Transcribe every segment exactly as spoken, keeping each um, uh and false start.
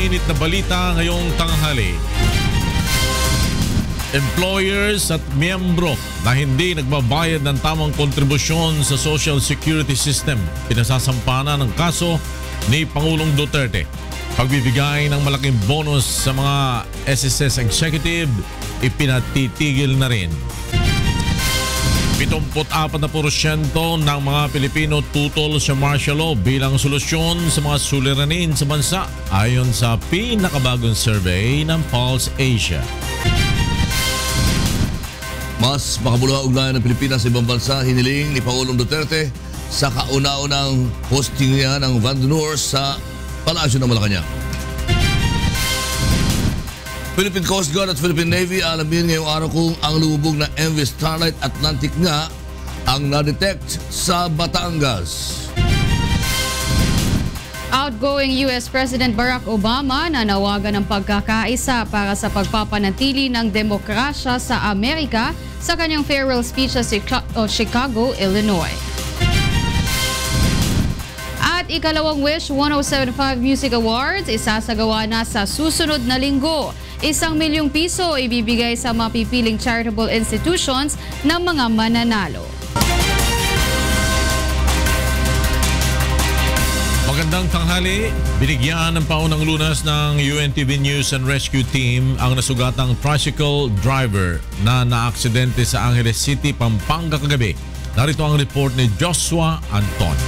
pinakainit na balita ngayong tanghali. Employers at miyembro na hindi nagbabayad ng tamang kontribusyon sa Social Security System, pinasasampana ng kaso ni Pangulong Duterte. Pagbibigay ng malaking bonus sa mga S S S executive, ipinatitigil na rin. seventy-four na porsyento ng mga Pilipino tutol sa martial law bilang solusyon sa mga suliranin sa bansa ayon sa pinakabagong survey ng Pulse Asia. Mas makabuluhang ugnayan ng Pilipinas sa ibang bansa hiniling ni Pangulong Duterte sa kauna-unang hosting niya ng Vandunor sa Palasyo ng Malacanang. Philippine Coast Guard at Philippine Navy alamin ngayong araw kung ang lubog na M V Starlite Atlantic nga ang na-detect sa Batangas. Outgoing U S President Barack Obama nanawagan ng pagkakaisa para sa pagpapanatili ng demokrasya sa Amerika sa kanyang farewell speech sa Chicago, Illinois. Ikalawang Wish one oh seven point five Music Awards isasagawa na sa susunod na linggo. Isang milyong piso ibibigay sa mapipiling charitable institutions ng mga mananalo. Magandang tanghali. Binigyan ng paunang lunas ng U N T V News and Rescue Team ang nasugatang tricycle driver na naaksidente sa Angeles City, Pampanga kagabi. Narito ang report ni Joshua Anton.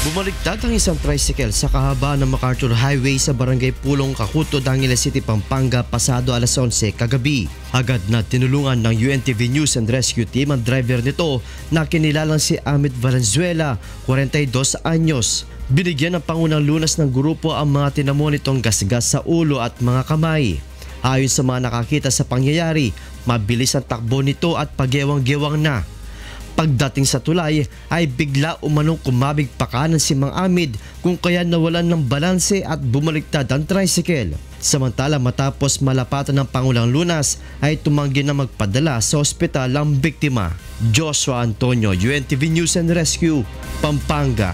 Bumaligtad ang isang tricycle sa kahabaan ng MacArthur Highway sa barangay Pulong, Kakuto, Angeles City, Pampanga pasado alas onse kagabi. Agad na tinulungan ng U N T V News and Rescue Team ang driver nito na kinilalang si Amit Valenzuela, kuwarenta y dos anyos. Binigyan ng pangunang lunas ng grupo ang mga tinamo nitong gasgas sa ulo at mga kamay. Ayon sa mga nakakita sa pangyayari, mabilis ang takbo nito at pagyewang-gewang na. Pagdating sa tulay ay bigla umanong kumabig pakanan si Mang Amid kung kaya nawalan ng balanse at bumaliktad ang tricycle. Samantala matapos malapatan ng pangulang lunas ay tumanggi na magpadala sa ospital ang biktima. Joshua Antonio, U N T V News and Rescue, Pampanga.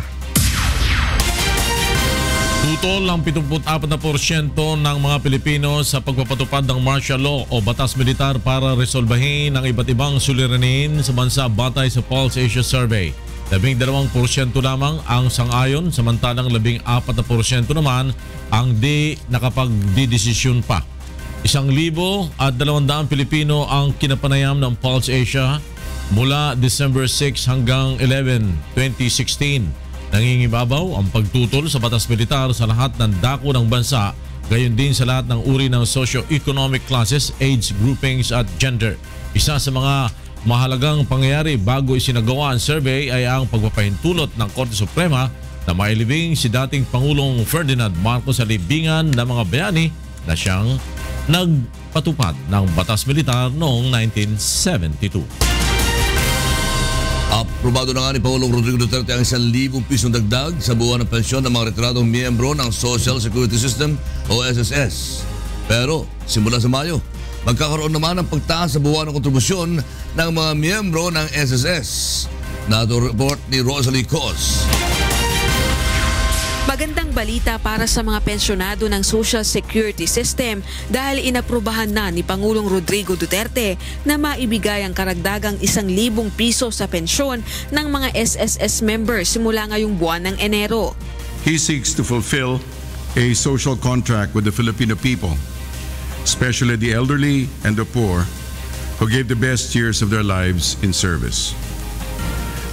Tutol ang seventy-four na porsyento ng mga Pilipino sa pagpapatupad ng martial law o batas militar para resolbahin ang iba't ibang suliranin sa bansa batay sa Pulse Asia Survey. twelve na porsyento lamang ang sangayon, samantalang fourteen na porsyento naman ang di nakapagdidesisyon pa. Isang libo at dalawang daang Pilipino ang kinapanayam ng Pulse Asia mula December six hanggang eleven, twenty sixteen. Nangingibabaw ang pagtutol sa batas militar sa lahat ng dako ng bansa, gayon din sa lahat ng uri ng socio-economic classes, age groupings at gender. Isa sa mga mahalagang pangyayari bago isinagawa ang survey ay ang pagpapahintulot ng Korte Suprema na mailibing si dating Pangulong Ferdinand Marcos sa libingan ng mga bayani na siyang nagpatupad ng batas militar noong nineteen seventy-two. Aprobado na nga ni Pangulong Rodrigo Duterte ang one thousand pisong dagdag sa buwan ng pensyon ng mga retiradong miyembro ng Social Security System o S S S. Pero simula sa Mayo, magkakaroon naman ng pagtaas sa buwan ng kontribusyon ng mga miyembro ng S S S. Nato report ni Rosalie Coz. Magandang balita para sa mga pensyonado ng Social Security System dahil inaprubahan na ni Pangulong Rodrigo Duterte na maibigay ang karagdagang isang libong piso sa pensyon ng mga S S S members simula ngayong buwan ng Enero. He seeks to fulfill a social contract with the Filipino people, especially the elderly and the poor who gave the best years of their lives in service,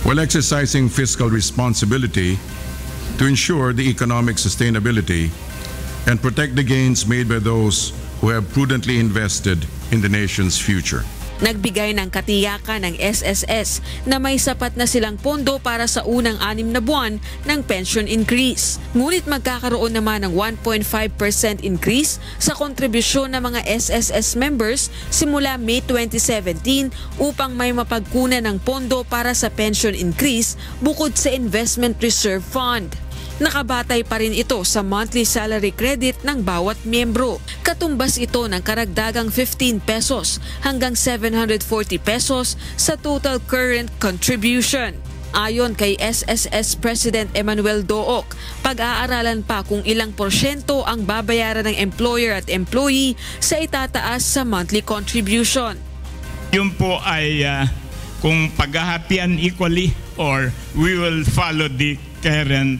while exercising fiscal responsibility to ensure the economic sustainability and protect the gains made by those who have prudently invested in the nation's future. Nagbigay ng katiyakan ng S S S na may sapat na silang pondo para sa unang anim na buwan ng pension increase. Ngunit magkakaroon naman ng one point five percent increase sa kontribusyon ng mga S S S members simula May twenty seventeen upang may mapagkunan ng pondo para sa pension increase bukod sa Investment Reserve Fund. Nakabatay pa rin ito sa monthly salary credit ng bawat miyembro. Katumbas ito ng karagdagang fifteen pesos hanggang seven hundred forty pesos sa total current contribution. Ayon kay S S S President Emmanuel Dooc, pag-aaralan pa kung ilang porsyento ang babayaran ng employer at employee sa itataas sa monthly contribution. Yun po ay uh, kung paghahapian equally or we will follow the current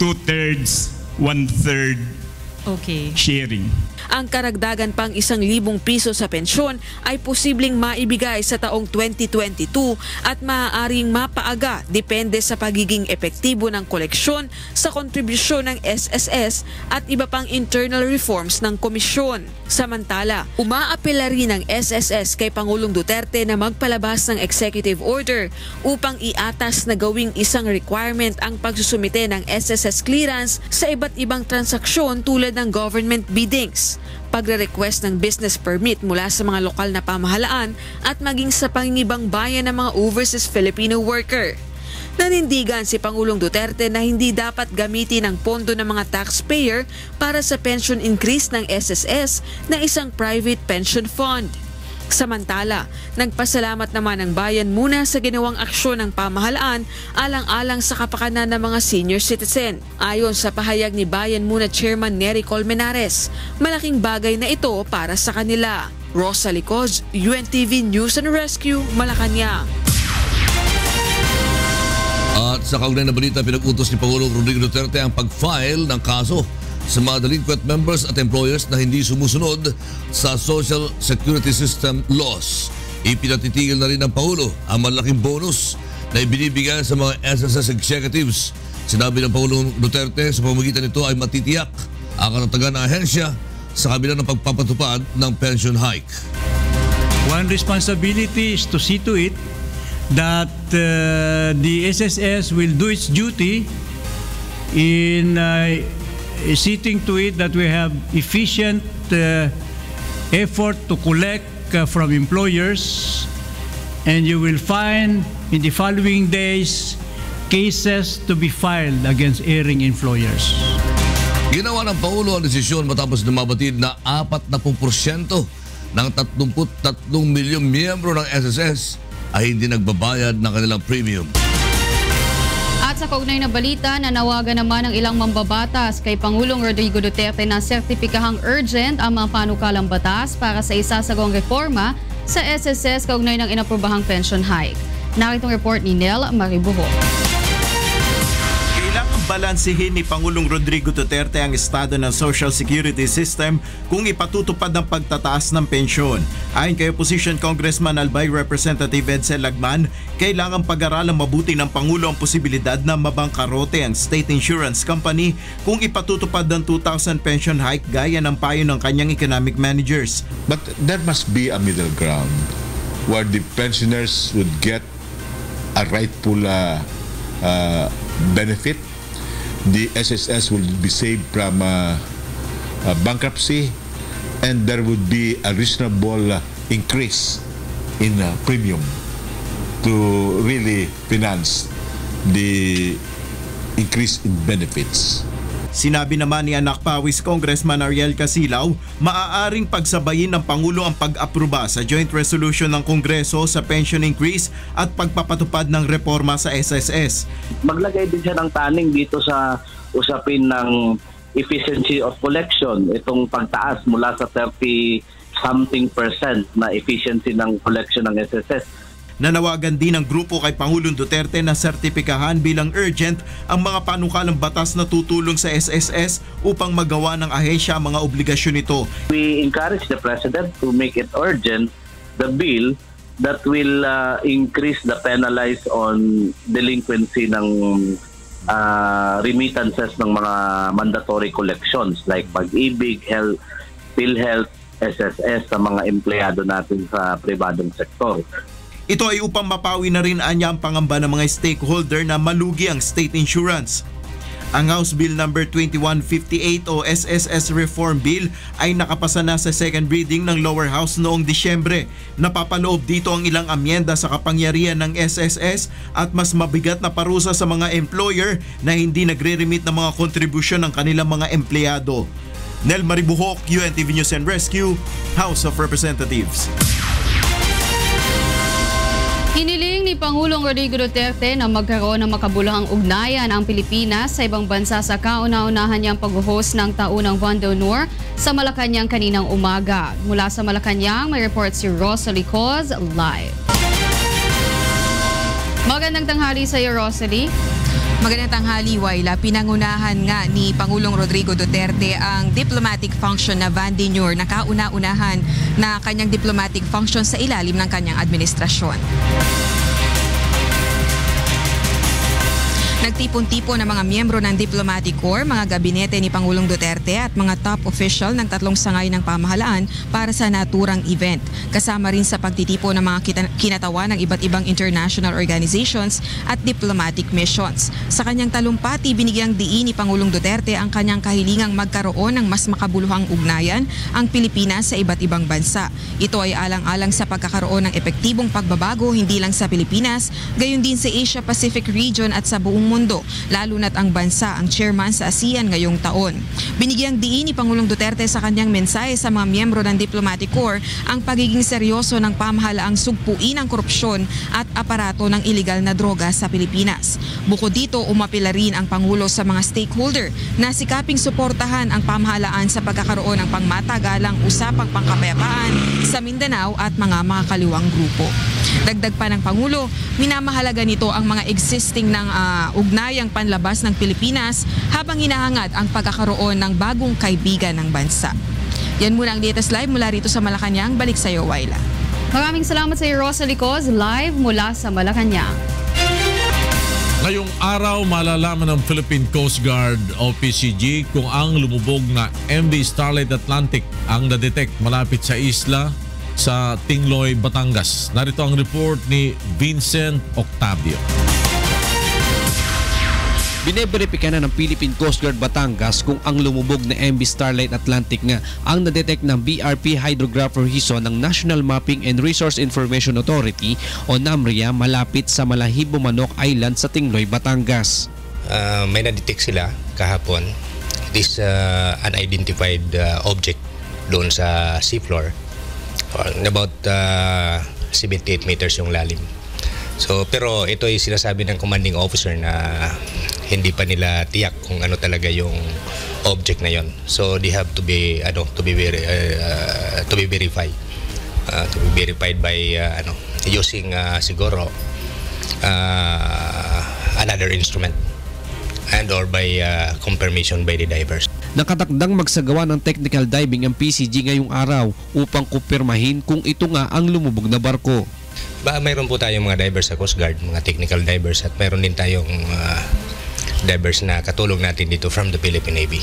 two-thirds, one-third okay. sharing. Ang karagdagan pang isang libong piso sa pensyon ay posibleng maibigay sa taong twenty twenty-two at maaaring mapaaga depende sa pagiging epektibo ng koleksyon sa kontribusyon ng S S S at iba pang internal reforms ng komisyon. Samantala, umaapela rin ng S S S kay Pangulong Duterte na magpalabas ng executive order upang iatas na gawing isang requirement ang pagsusumite ng S S S clearance sa iba't ibang transaksyon tulad ng government biddings, pagre-request ng business permit mula sa mga lokal na pamahalaan at maging sa pangingibang bayan ng mga overseas Filipino worker. Nanindigan si Pangulong Duterte na hindi dapat gamitin ang pondo ng mga taxpayer para sa pension increase ng S S S na isang private pension fund. Samantala, nagpasalamat naman ang bayan muna sa ginawang aksyon ng pamahalaan alang-alang sa kapakanan ng mga senior citizen. Ayon sa pahayag ni Bayan Muna Chairman Neri Colmenares, malaking bagay na ito para sa kanila. Rosalie Coz, U N T V News and Rescue, Malacanang. At sa kaugnay na balita, pinag-utos ni Pangulong Rodrigo Duterte ang pag-file ng kaso sa mga delinquent members at employers na hindi sumusunod sa Social Security System laws. Ipinatitigil na rin ng Pangulo ang malaking bonus na ibinibigay sa mga S S S executives. Sinabi ng Pangulong Duterte sa pamamagitan nito ay matitiyak ang katatagan ng ahensya sa kabila ng pagpapatupad ng pension hike. One responsibility is to see to it that uh, the S S S will do its duty in uh, seeing to it that we have efficient uh, effort to collect uh, from employers, and you will find in the following days cases to be filed against erring employers. Ginawa ng Pangulo ang desisyon matapos dumabatid na forty-four percent ng thirty-three milyong miyembro ng S S S ay hindi nagbabayad ng kanilang premium. At sa kaugnay na balita, nanawagan naman ang ilang mambabatas kay Pangulong Rodrigo Duterte na sertipikahang urgent ang mga panukalang batas para sa isasagawang reforma sa S S S kaugnay ng inaprobahang pension hike. Narito ang report ni Nel Maribuho. Kailangang balansihin ni Pangulong Rodrigo Duterte ang estado ng Social Security System kung ipatutupad ang pagtataas ng pensyon. Ayon kay Opposition Congressman Albay Representative Edsel Lagman, kailangang pag-aralan mabuti ng Pangulo ang posibilidad na mabangkarote ang State Insurance Company kung ipatutupad ang two thousand pension hike gaya ng payo ng kanyang economic managers. But there must be a middle ground where the pensioners would get a rightful uh, uh, benefit. The S S S will be saved from uh, uh, bankruptcy, and there would be a reasonable uh, increase in uh, premium to really finance the increase in benefits. Sinabi naman ni Anak Pawis Congressman Ariel Casilao, maaaring pagsabayin ng Pangulo ang pag-aproba sa joint resolution ng Kongreso sa pension increase at pagpapatupad ng reforma sa S S S. Maglagay din siya ng taning dito sa usapin ng efficiency of collection, itong pagtaas mula sa thirty something percent na efficiency ng collection ng S S S. Nanawagan din ang grupo kay Pangulong Duterte na sertipikahan bilang urgent ang mga panukalang batas na tutulong sa S S S upang magawa ng ahensya ang mga obligasyon nito. We encourage the President to make it urgent the bill that will uh, increase the penalize on delinquency ng uh, remittances ng mga mandatory collections like pag-ibig, health, PhilHealth, S S S sa mga empleyado natin sa pribadong sektor. Ito ay upang mapawi na rin anya ang pangamba ng mga stakeholder na malugi ang state insurance. Ang House Bill number twenty-one fifty-eight o S S S Reform Bill ay nakapasa na sa second reading ng Lower House noong Disyembre. Napapaloob dito ang ilang amyenda sa kapangyarihan ng S S S at mas mabigat na parusa sa mga employer na hindi nagre-remit ng mga kontribusyon ng kanilang mga empleyado. Nel Maribuhok, U N T V News and Rescue, House of Representatives. Hiniling ni Pangulong Rodrigo Duterte na magkaroon ng makabuluhang ugnayan ang Pilipinas sa ibang bansa sa kauna-unahan niyang pag-host ng taunang Van d'Honor sa Malacanang kaninang umaga. Mula sa Malacanang, may report si Rosalie Coz live. Magandang tanghali sa iyo, Rosalie. Magandang tanghali, Wayla. Pinangunahan nga ni Pangulong Rodrigo Duterte ang diplomatic function na Van d'Honor na kauna-unahan na kanyang diplomatic function sa ilalim ng kanyang administrasyon. Nagtipon-tipon ang mga miyembro ng diplomatic corps, mga gabinete ni Pangulong Duterte at mga top official ng tatlong sangay ng pamahalaan para sa naturang event. Kasama rin sa pagtitipon ng mga kinatawan ng iba't ibang international organizations at diplomatic missions. Sa kanyang talumpati, binigyang diin ni Pangulong Duterte ang kanyang kahilingang magkaroon ng mas makabuluhang ugnayan ang Pilipinas sa iba't ibang bansa. Ito ay alang-alang sa pagkakaroon ng epektibong pagbabago hindi lang sa Pilipinas, gayon din sa Asia-Pacific region at sa buong mundo, lalo na't ang bansa ang chairman sa ASEAN ngayong taon. Binigyang diin ni Pangulong Duterte sa kanyang mensahe sa mga miyembro ng diplomatic corps ang pagiging seryoso ng pamahalaang sugpuin ang korupsyon at aparato ng ilegal na droga sa Pilipinas. Bukod dito, umapila rin ang Pangulo sa mga stakeholder na sikaping suportahan ang pamahalaan sa pagkakaroon ng pangmatagalang usapang pangkapayapaan sa Mindanao at mga makakaliwang grupo. Dagdag pa ng Pangulo, minamahalaga nito ang mga existing ng uh, ugnayang panlabas ng Pilipinas habang hinahangad ang pagkakaroon ng bagong kaibigan ng bansa. Yan muna ang latest live mula rito sa Malacanang. Balik sa iyo, Wayla. Maraming salamat sa iyo, Rosalie Coz, live mula sa Malacanang. Ngayong araw, malalaman ng Philippine Coast Guard o P C G kung ang lumubog na M V Starlite Atlantic ang nadetect malapit sa isla sa Tingloy, Batangas. Narito ang report ni Vincent Octavio. Bineberipika na ng Philippine Coast Guard Batangas kung ang lumubog na M V Starlite Atlantic nga ang nadetect ng B R P Hydrographer Hizon ng National Mapping and Resource Information Authority o NAMRIA malapit sa Malahibo, Manok Island sa Tingloy, Batangas. Uh, may nadetect sila kahapon. This uh, unidentified uh, object doon sa seafloor. About uh, seventy-eight meters yung lalim. So, pero ito ay sinasabi ng commanding officer na hindi pa nila tiyak kung ano talaga yung object na yon. So they have to be ano to be ver uh, to be verified. Uh, to be verified by uh, ano using uh, siguro uh, another instrument and or by uh, confirmation by the divers. Nakatakdang magsagawa ng technical diving ang P C G ngayong araw upang kumpirmahin kung ito nga ang lumubog na barko. Ba, mayroon po tayong mga divers sa Coast Guard, mga technical divers, at mayroon din tayong uh, divers na katulong natin dito from the Philippine Navy.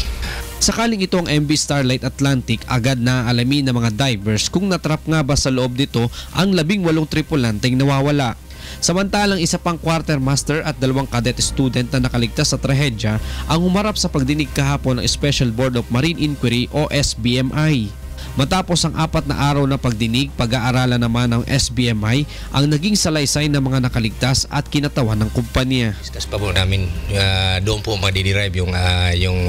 Sakaling ito ang M V Starlite Atlantic, agad na alamin ng mga divers kung natrap nga ba sa loob nito ang labing walong tripulanteng nawawala. Samantalang isa pang quartermaster at dalawang cadet student na nakaligtas sa trahedya ang umarap sa pagdinig kahapon ng Special Board of Marine Inquiry o S B M I. Matapos ang apat na araw na pagdinig, pag-aaralan naman ng S B M I ang naging salaysay ng mga nakaligtas at kinatawan ng kumpanya. Discuss pa po namin, uh, doon po madiderive yung, uh, yung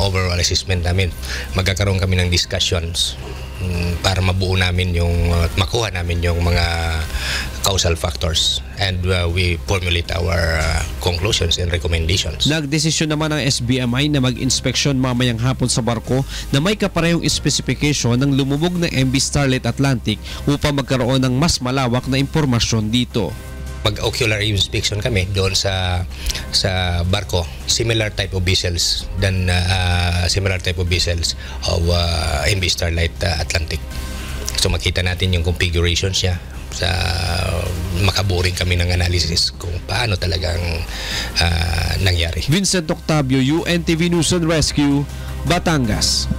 overall assessment namin. Magkakaroon kami ng discussions um, para mabuo namin yung, uh, makuha namin yung mga causal factors and uh, we formulate our uh, conclusions and recommendations. Nagdesisyon naman ang S B M I na mag-inspeksyon mamayang hapon sa barko na may kaparehong specification ng lumubog na M V Starlite Atlantic upang magkaroon ng mas malawak na impormasyon dito. Pag ocular inspection kami doon sa sa barko, similar type of vessels than uh, similar type of vessels of uh, M V Starlite Atlantic. So makita natin yung configurations niya. Sa makaboring kami ng analysis kung paano talagang uh, nangyari. Vincent Octavio, U N T V News and Rescue, Batangas.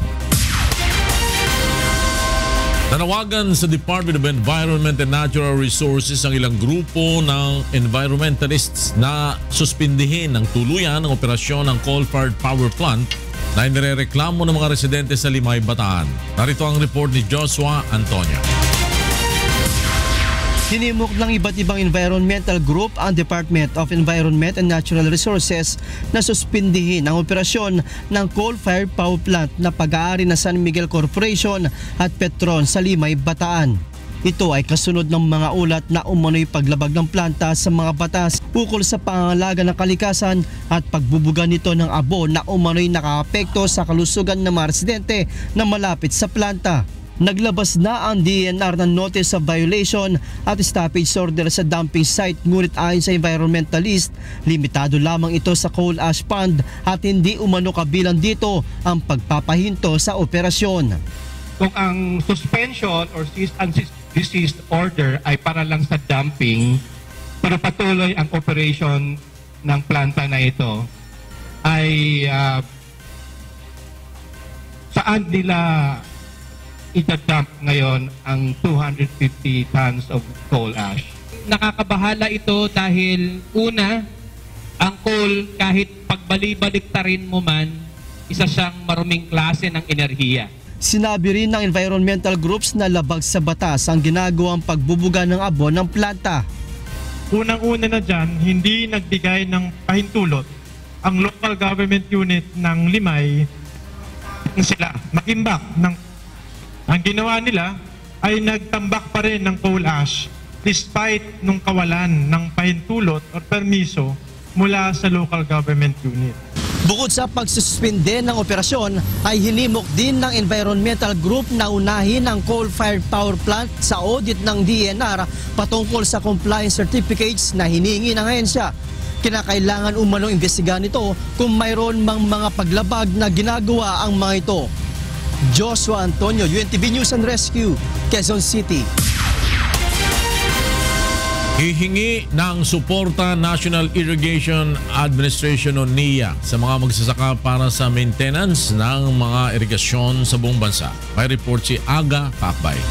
Nanawagan sa Department of Environment and Natural Resources ang ilang grupo ng environmentalists na suspindihin ng tuluyan ang operasyon ng coal-fired power plant na inireklamo ng mga residente sa Limay, Bataan. Narito ang report ni Joshua Anton. Tinimok ng iba't ibang environmental group ang Department of Environment and Natural Resources na suspindihin ang operasyon ng coal-fired power plant na pag-aari na San Miguel Corporation at Petron sa Limay, Bataan. Ito ay kasunod ng mga ulat na umano'y paglabag ng planta sa mga batas ukol sa pangangalaga ng kalikasan at pagbubuga nito ng abo na umano'y nakaapekto sa kalusugan ng mga residente na malapit sa planta. Naglabas na ang D E N R ng notice of violation at stoppage order sa dumping site, ngunit ayon sa environmentalist, limitado lamang ito sa coal ash pond at hindi umano kabilang dito ang pagpapahinto sa operasyon. Kung ang suspension or cease order ay para lang sa dumping, para patuloy ang operation ng planta na ito, ay uh, saan nila itadump ngayon ang two hundred fifty tons of coal ash? Nakakabahala ito dahil una, ang coal kahit pagbalibalik-tarin mo man, isa siyang maruming klase ng enerhiya. Sinabi rin ng environmental groups na labag sa batas ang ginagawang pagbubuga ng abo ng planta. Unang-una na dyan, hindi nagbigay ng pahintulot ang local government unit ng Limay sila makimbak ng. Ang ginawa nila ay nagtambak pa rin ng coal ash despite nung kawalan ng pahintulot o permiso mula sa local government unit. Bukod sa pagsuspinde ng operasyon, ay hinimok din ng environmental group na unahin ang coal-fired power plant sa audit ng D E N R patungkol sa compliance certificates na hiningi ng ahensya. Kinakailangan umanong imbestigahan ito kung mayroon mang mga paglabag na ginagawa ang mga ito. Joshua Antonio, U N T V News and Rescue, Quezon City. Hihingi ng suporta National Irrigation Administration o NIA sa mga magsasaka para sa maintenance ng mga irigasyon sa buong bansa. May report si Aga Pakbay.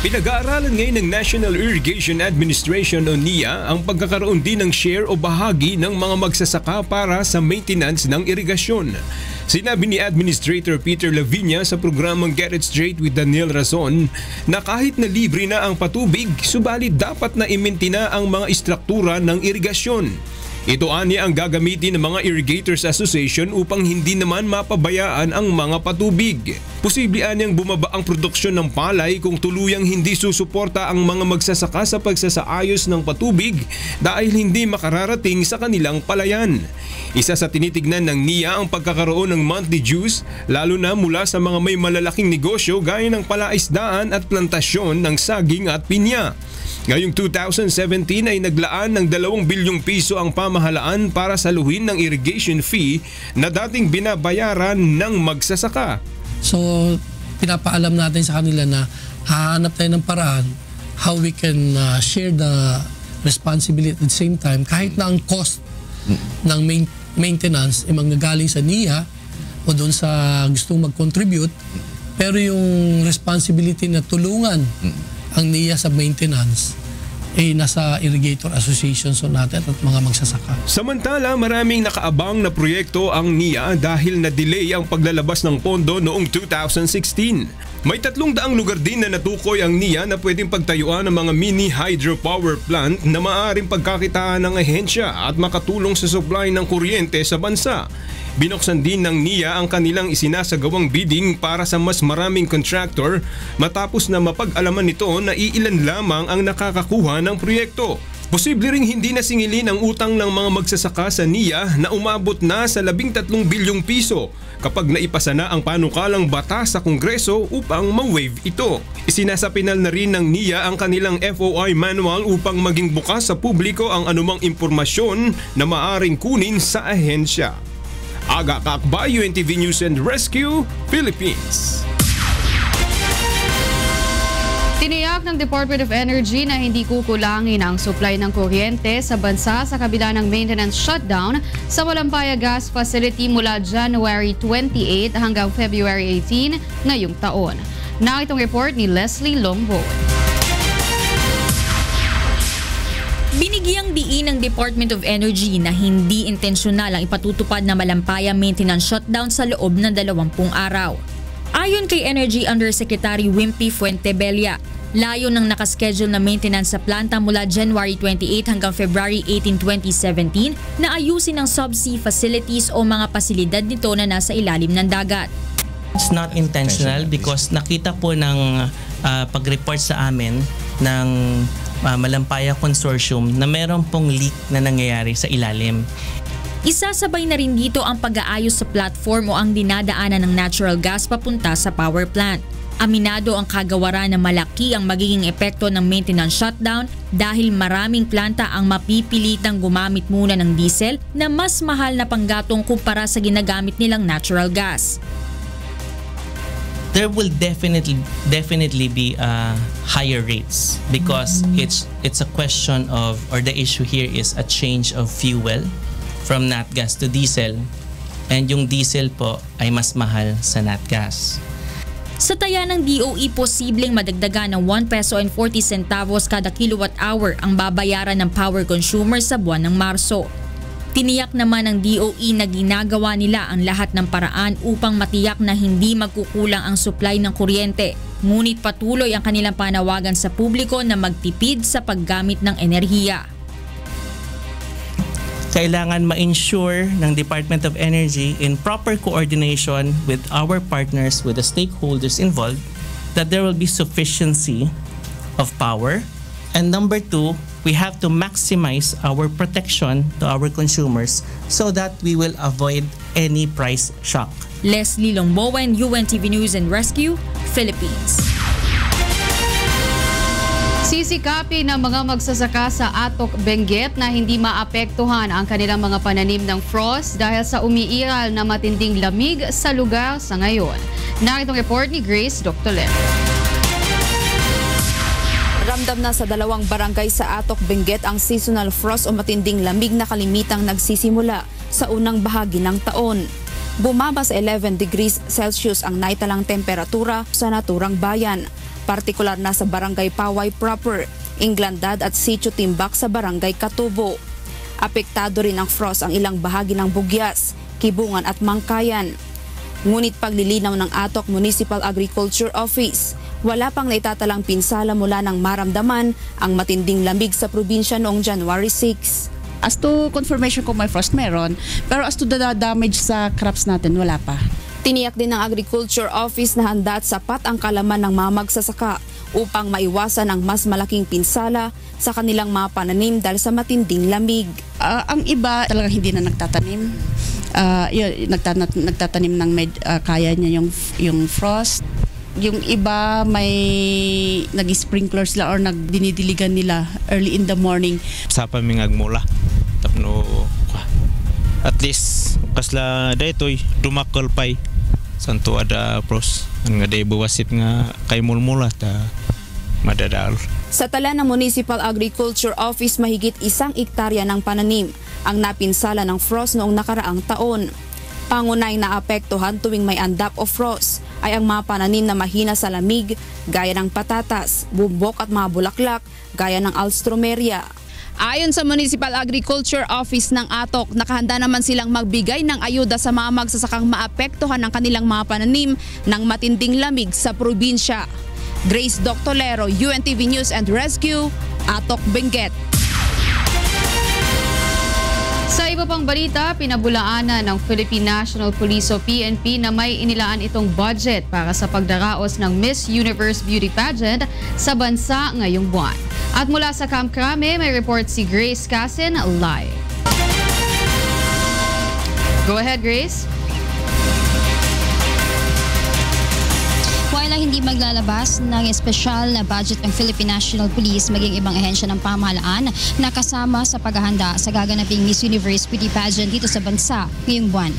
Pinag-aaralan ngayon ng National Irrigation Administration o NIA ang pagkakaroon din ng share o bahagi ng mga magsasaka para sa maintenance ng irigasyon. Sinabi ni Administrator Peter Lavinia sa programang Get It Straight with Daniel Razon na kahit na libre na ang patubig, subalit dapat na i-maintain ang mga istruktura ng irigasyon. Ito anya ang gagamitin ng mga Irrigators Association upang hindi naman mapabayaan ang mga patubig. Posible anyang bumaba ang produksyon ng palay kung tuluyang hindi susuporta ang mga magsasaka sa pagsasaayos ng patubig dahil hindi makararating sa kanilang palayan. Isa sa tinitignan ng NIA ang pagkakaroon ng monthly dues, lalo na mula sa mga may malalaking negosyo gaya ng palaisdaan at plantasyon ng saging at pinya. Ngayong two thousand seventeen ay naglaan ng dalawang bilyong piso ang pamahalaan para saluhin ng irrigation fee na dating binabayaran ng magsasaka. So, pinapaalam natin sa kanila na hahanap tayo ng paraan how we can uh, share the responsibility at the same time. Kahit na ang cost ng main maintenance ay manggagaling sa NIA o doon sa gustong mag-contribute, pero yung responsibility na tulungan ang NIA sa maintenance ay eh, nasa irrigator associations natin at mga magsasaka. Samantala, maraming nakaabang na proyekto ang NIA dahil na-delay ang paglalabas ng pondo noong two thousand sixteen. May tatlong daang lugar din na natukoy ang NIA na pwedeng pagtayuan ng mga mini hydropower plant na maaaring pagkakitaan ng ahensya at makatulong sa supply ng kuryente sa bansa. Binuksan din ng NIA ang kanilang isinasagawang bidding para sa mas maraming contractor matapos na mapag-alaman nito na iilan lamang ang nakakakuha ng proyekto. Posible ring hindi nasingilin ang utang ng mga magsasaka sa NIA na umabot na sa labintatlong bilyong piso kapag naipasa na ang panukalang batas sa Kongreso upang ma-waive ito. Isinasapinal na rin ng NIA ang kanilang F O I manual upang maging bukas sa publiko ang anumang impormasyon na maaring kunin sa ahensya. Aga Kakbay, U N T V News and Rescue, Philippines. Tiniyak ng Department of Energy na hindi kukulangin ang supply ng kuryente sa bansa sa kabila ng maintenance shutdown sa Malampaya Gas Facility mula January twenty-eighth hanggang February eighteenth ngayong taon. Narito ang report ni Leslie Longbo. Binigyang diin ng Department of Energy na hindi intensyonal ang ipatutupad na Malampaya maintenance shutdown sa loob ng dalawampung araw. Ayon kay Energy Undersecretary Wimpy Fuentebella, layo ng nakaschedule na maintenance sa planta mula January twenty-eighth hanggang February eighteenth, twenty seventeen na ayusin ang subsea facilities o mga pasilidad nito na nasa ilalim ng dagat. It's not intentional because nakita po ng uh, pag-report sa amin ng uh, Malampaya Consortium na meron pong leak na nangyayari sa ilalim. Isasabay na rin dito ang pag-aayos sa platform o ang dinadaanan ng natural gas papunta sa power plant. Aminado ang kagawaran na malaki ang magiging epekto ng maintenance shutdown dahil maraming planta ang mapipilitang gumamit muna ng diesel na mas mahal na panggatong kumpara sa ginagamit nilang natural gas. There will definitely definitely be uh, higher rates because it's it's a question of, or the issue here is a change of fuel from nat gas to diesel, and yung diesel po ay mas mahal sa nat gas. Sa taya ng D O E, posibleng madagdagan ng one peso and forty centavos kada kilowatt hour ang babayaran ng power consumer sa buwan ng Marso. Tiniyak naman ng D O E na ginagawa nila ang lahat ng paraan upang matiyak na hindi magkukulang ang supply ng kuryente, ngunit patuloy ang kanilang panawagan sa publiko na magtipid sa paggamit ng enerhiya. Kailangan ma-ensure ng Department of Energy in proper coordination with our partners, with the stakeholders involved, that there will be sufficiency of power. And number two, we have to maximize our protection to our consumers so that we will avoid any price shock. Leslie Longbowen, U N T V News and Rescue, Philippines. Sisikapin ng mga magsasaka sa Atok, Benguet na hindi maapektuhan ang kanilang mga pananim ng frost dahil sa umiiral na matinding lamig sa lugar sa ngayon. Narito ang report ni Grace Doctolet. Ramdam na sa dalawang barangay sa Atok, Benguet ang seasonal frost o matinding lamig na kalimitang nagsisimula sa unang bahagi ng taon. Bumaba sa eleven degrees Celsius ang naitalang temperatura sa naturang bayan, partikular na sa barangay Paway proper, Inglandad at Sitio Timbak sa barangay Katubo. Apektado rin ang frost ang ilang bahagi ng Bugyas, Kibungan at Mangkayan. Ngunit paglilinaw ng Atok Municipal Agriculture Office, wala pang naitatalang pinsala mula nang maramdaman ang matinding lamig sa probinsya noong January six. As to confirmation kung may frost, meron, pero as to the damage sa crops natin, wala pa. Tiniyak din ng Agriculture Office na handa at sapat ang kalaman ng mga magsasaka upang maiwasan ang mas malaking pinsala sa kanilang mga pananim dahil sa matinding lamig. Uh, ang iba talagang hindi na nagtatanim. Uh, yun, nagtat- nagtatanim ng med, uh, kaya niya yung, yung frost. Yung iba may nag-sprinklers la or nagdinidiligan nila early in the morning. Sa pamingag mula, tapno at least kasla daytoy dumakol pay santo ada pros nga day buwasit nga kay mulmula ta madadal. Sa tala ng Municipal Agriculture Office, mahigit isang ektarya ng pananim ang napinsala ng frost noong nakaraang taon. Pangunay na apektuhan tuwing may andap o frost ay ang mga pananim na mahina sa lamig gaya ng patatas, bumbok at mga bulaklak gaya ng alstroemeria. Ayon sa Municipal Agriculture Office ng Atok, nakahanda naman silang magbigay ng ayuda sa mga magsasakang maapektuhan ng kanilang mga pananim ng matinding lamig sa probinsya. Grace Doctolero, U N T V News and Rescue, Atok, Benguet. Sa iba pang balita, pinabulaanan ng Philippine National Police o P N P na may inilaan itong budget para sa pagdaraos ng Miss Universe Beauty Pageant sa bansa ngayong buwan. At mula sa Camp Crame, may report si Grace Casin live. Go ahead, Grace. While hindi maglalabas ng espesyal na budget ang Philippine National Police, maging ibang ahensya ng pamahalaan na kasama sa paghahanda sa gaganaping Miss Universe Beauty Pageant dito sa bansa ngayong buwan.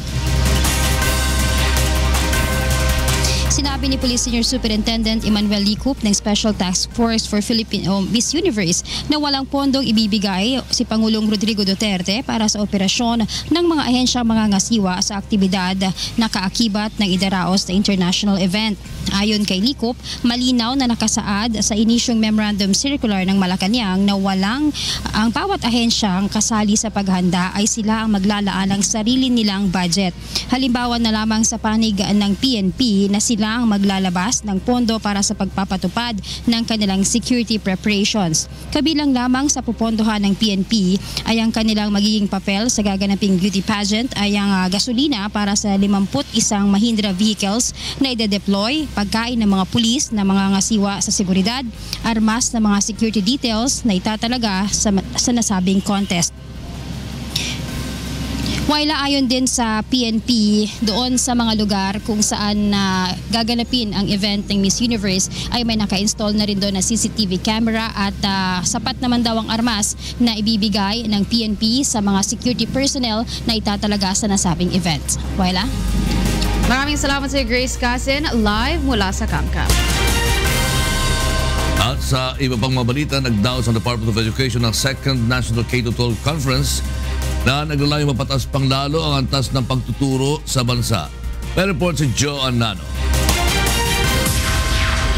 Sinabi ni Police Senior Superintendent Emmanuel Dooc ng Special Task Force for Philippine oh, Miss Universe na walang pondong ibibigay si Pangulong Rodrigo Duterte para sa operasyon ng mga ahensyang mangangasiwa sa aktibidad na kaakibat ng idaraos na international event. Ayon kay Dooc, malinaw na nakasaad sa inisyong memorandum circular ng Malacanang na walang ang bawat ahensyang kasali sa paghanda ay sila ang maglalaan ng sarili nilang budget. Halimbawa na lamang sa panig ng P N P na sila na ang maglalabas ng pondo para sa pagpapatupad ng kanilang security preparations. Kabilang lamang sa pupondohan ng P N P ay ang kanilang magiging papel sa gaganaping beauty pageant ay ang uh, gasolina para sa limampu't isang Mahindra vehicles na ide-deploy, pagkain ng mga pulis na mga ngasiwa sa seguridad, armas na mga security details na itatalaga sa, sa nasabing contest. Waila ayon din sa P N P, doon sa mga lugar kung saan uh, gaganapin ang event ng Miss Universe ay may naka-install na rin doon na C C T V camera at uh, sapat naman daw ang armas na ibibigay ng P N P sa mga security personnel na itatalaga sa nasabing event. Waila? Maraming salamat sa Grace Casin, live mula sa Kamkam. At sa iba pang mabalita, nagdaos ang Department of Education ng second National K twelve Conference na naglalayong mapataas pang lalo ang antas ng pagtuturo sa bansa. May report si Joe Anano.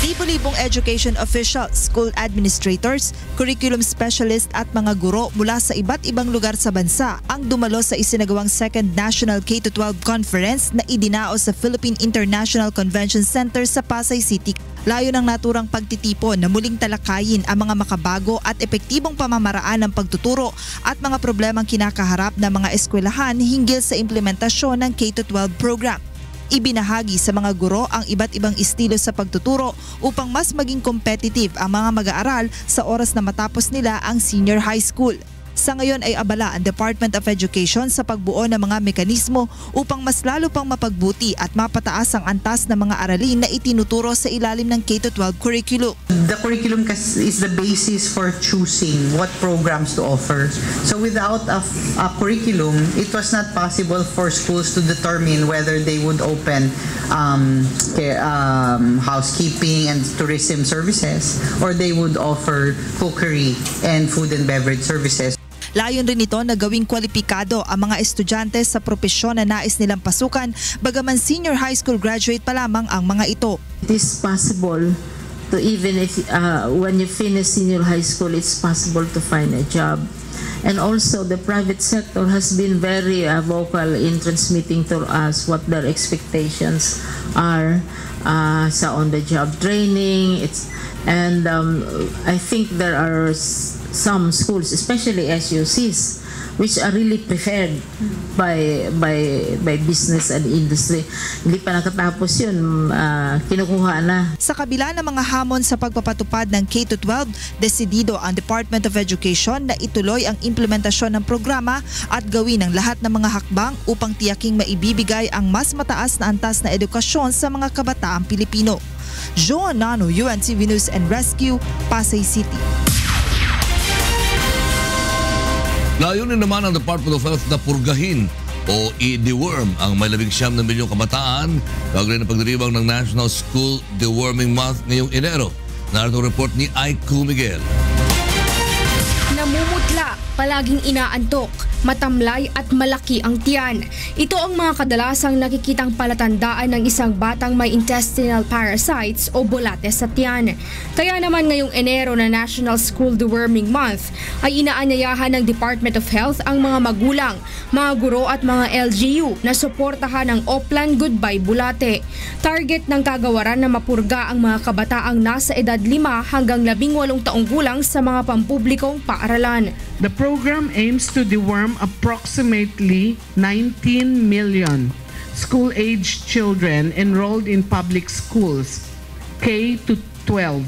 Libo-libong education officials, school administrators, curriculum specialist at mga guro mula sa iba't ibang lugar sa bansa ang dumalo sa isinagawang second National K twelve Conference na idinao sa Philippine International Convention Center sa Pasay City. Layo ng naturang pagtitipon na muling talakayin ang mga makabago at epektibong pamamaraan ng pagtuturo at mga problemang kinakaharap ng mga eskwelahan hinggil sa implementasyon ng K twelve program. Ibinahagi sa mga guro ang iba't ibang estilo sa pagtuturo upang mas maging competitive ang mga mag-aaral sa oras na matapos nila ang senior high school. Sa ngayon ay abala ang Department of Education sa pagbuo ng mga mekanismo upang mas lalo pang mapagbuti at mapataas ang antas ng mga aralin na itinuturo sa ilalim ng K twelve curriculum. The curriculum is the basis for choosing what programs to offer. So without a, a curriculum, it was not possible for schools to determine whether they would open um, um, housekeeping and tourism services or they would offer cookery and food and beverage services. Layon rin ito na gawing kwalipikado ang mga estudyante sa propesyon na nais nilang pasukan, bagaman senior high school graduate pa lamang ang mga ito. It is possible to even if uh, when you finish senior high school, it's possible to find a job. And also the private sector has been very uh, vocal in transmitting to us what their expectations are uh, sa on-the-job training. It's, and um, I think there are some schools, especially S U Cs, which are really preferred by by by business and industry. Hindi pa nakatapos yun, uh, kinukuha na. Sa kabila ng mga hamon sa pagpapatupad ng K twelve, desidido ang Department of Education na ituloy ang implementasyon ng programa at gawin ang lahat ng mga hakbang upang tiyaking maibibigay ang mas mataas na antas na edukasyon sa mga kabataang Pilipino. Joan Nano, U N T V News and Rescue, Pasay City. Layunin naman ang Department of Health na purgahin o i-deworm ang may labing siyam na milyong kabataan kaugnay ng pagdiriwang ng National School Deworming Month ngayong Enero. Narito ang report ni Aiko Miguel. Namumutla, palaging inaantok, matamlay at malaki ang tiyan. Ito ang mga kadalasang nakikitang palatandaan ng isang batang may intestinal parasites o bulates sa tiyan. Kaya naman ngayong Enero na National School Deworming Month ay inaanyayahan ng Department of Health ang mga magulang, mga guro at mga L G U na suportahan ang Oplan Goodbye Bulate. Target ng kagawaran na mapurga ang mga kabataang nasa edad lima hanggang labing walong taong gulang sa mga pampublikong paaralan. The program aims to deworm approximately nineteen million school-aged children enrolled in public schools, K to twelve,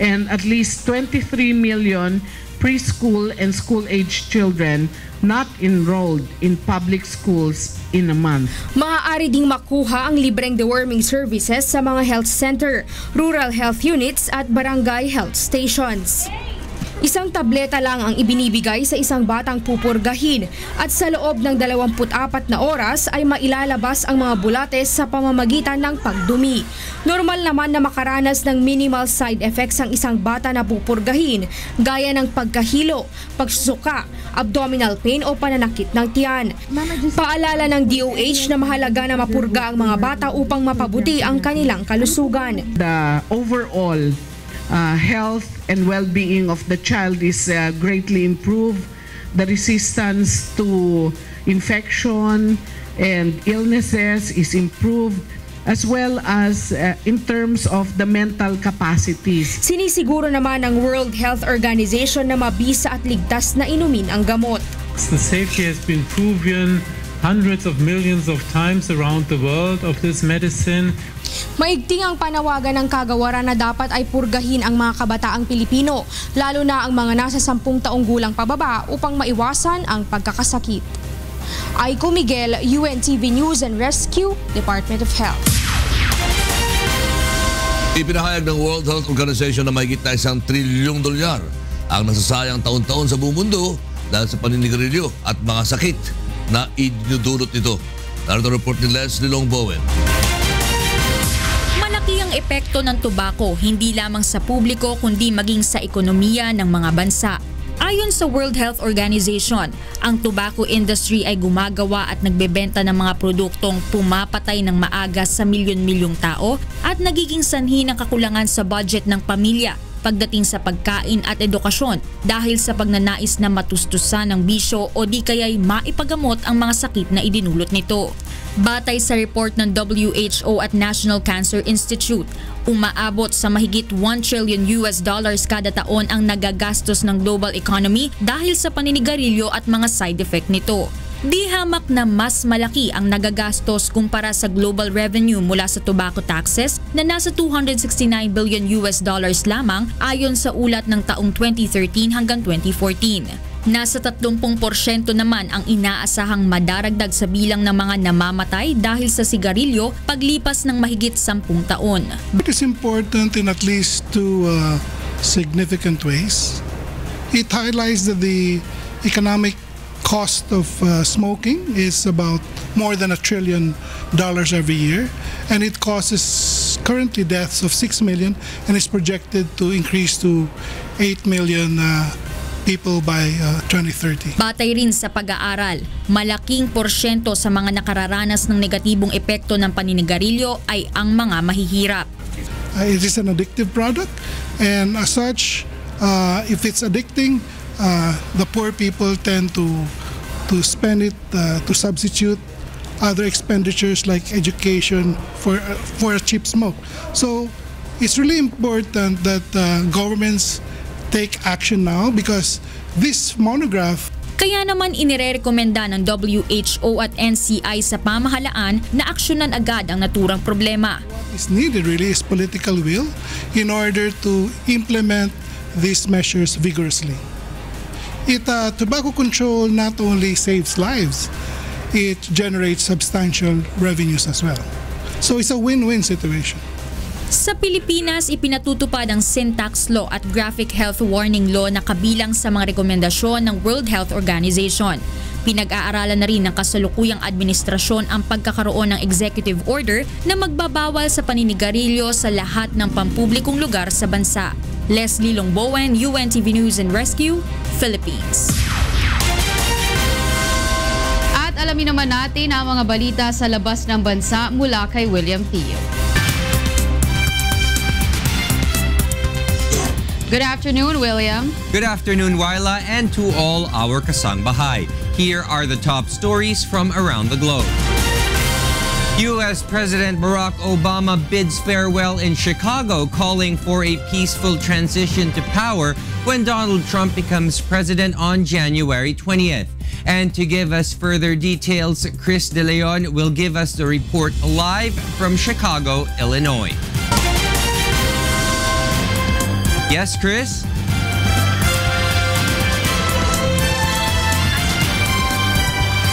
and at least twenty-three million preschool and school-aged children not enrolled in public schools in a month. Maaari ding makuha ang libreng deworming services sa mga health center, rural health units at barangay health stations. Isang tableta lang ang ibinibigay sa isang batang pupurgahin at sa loob ng dalawampu't apat na oras ay mailalabas ang mga bulates sa pamamagitan ng pagdumi. Normal naman na makaranas ng minimal side effects ang isang bata na pupurgahin gaya ng pagkahilo, pagsusuka, abdominal pain o pananakit ng tiyan. Paalala ng D O H na mahalaga na mapurga ang mga bata upang mapabuti ang kanilang kalusugan. The overall Uh, health and well-being of the child is uh, greatly improved. The resistance to infection and illnesses is improved. as well as uh, in terms of the mental capacities. Sinisiguro naman ng World Health Organization na mabisa at ligtas na inumin ang gamot. The safety has been proven hundreds of millions of times around the world of this medicine. Maigting ang panawagan ng kagawaran na dapat ay purgahin ang mga kabataang Pilipino, lalo na ang mga nasa sampung taong gulang pababa upang maiwasan ang pagkakasakit. Aiko Miguel, U N T V News and Rescue, Department of Health. Ipinahayag ng World Health Organization na mahigit na isang trilyong dolyar ang nasasayang taon-taon sa buong mundo dahil sa paninigarilyo at mga sakit na idinudulot nito. Narito ang report ni Leslie Long-Bowen. Malaki ang epekto ng tobacco hindi lamang sa publiko kundi maging sa ekonomiya ng mga bansa. Ayon sa World Health Organization, ang tobacco industry ay gumagawa at nagbebenta ng mga produktong pumapatay ng maaga sa milyon-milyong tao at nagiging sanhi ng kakulangan sa budget ng pamilya pagdating sa pagkain at edukasyon dahil sa pagnanais na matustusan ng bisyo o di kaya'y maipagamot ang mga sakit na idinulot nito. Batay sa report ng W H O at National Cancer Institute, umaabot sa mahigit one trillion U S dollars kada taon ang nagagastos ng global economy dahil sa paninigarilyo at mga side effect nito. Di hamak na mas malaki ang nagagastos kumpara sa global revenue mula sa tobacco taxes na nasa two hundred sixty-nine billion U S dollars lamang ayon sa ulat ng taong twenty thirteen hanggang twenty fourteen. Nasa thirty porsyento naman ang inaasahang madaragdag sa bilang ng mga namamatay dahil sa sigarilyo paglipas ng mahigit sampung taon. It is important in at least two uh, significant ways. It highlights that the economic cost of uh, smoking is about more than a trillion dollars every year, and it causes currently deaths of six million and is projected to increase to eight million uh, people by uh, twenty thirty. Batay rin sa pag-aaral, malaking porsyento sa mga nakararanas ng negatibong epekto ng paninigarilyo ay ang mga mahihirap. Uh, it is an addictive product, and as such, uh, if it's addicting, uh, the poor people tend to to spend it uh, to substitute other expenditures like education for uh, for a cheap smoke. So it's really important that uh, governments take action now because this monograph. Kaya naman inirekomenda ng W H O at N C I sa pamahalaan na aksyonan agad ang naturang problema. What is needed really is political will in order to implement these measures vigorously. It, uh, tobacco control not only saves lives, it generates substantial revenues as well. So it's a win-win situation. Sa Pilipinas, ipinatutupad ang sin tax law at graphic health warning law na kabilang sa mga rekomendasyon ng World Health Organization. Pinag-aaralan na rin ng kasalukuyang administrasyon ang pagkakaroon ng executive order na magbabawal sa paninigarilyo sa lahat ng pampublikong lugar sa bansa. Leslie Longbowen, U N T V News and Rescue, Philippines. At alamin naman natin ang mga balita sa labas ng bansa mula kay William Teo. Good afternoon, William. Good afternoon, Wyla, and to all our Kasangbahay. Here are the top stories from around the globe. U S President Barack Obama bids farewell in Chicago, calling for a peaceful transition to power when Donald Trump becomes president on January twentieth. And to give us further details, Chris De Leon will give us the report live from Chicago, Illinois. Yes, Chris?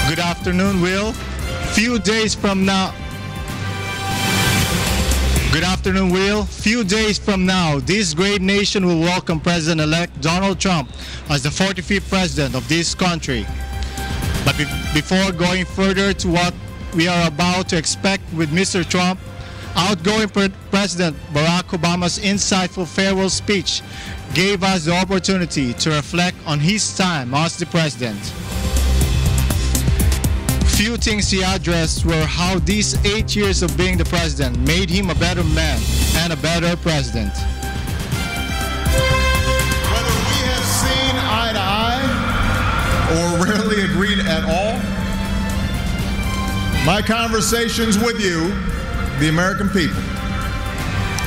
Good afternoon, Will. Few days from now... Good afternoon, Will. Few days from now, this great nation will welcome President-elect Donald Trump as the forty-fifth president of this country. But be before going further to what we are about to expect with Mister Trump, outgoing President Barack Obama's insightful farewell speech gave us the opportunity to reflect on his time as the president. Few things he addressed were how these eight years of being the president made him a better man and a better president. Whether we have seen eye to eye or rarely agreed at all, my conversations with you the American people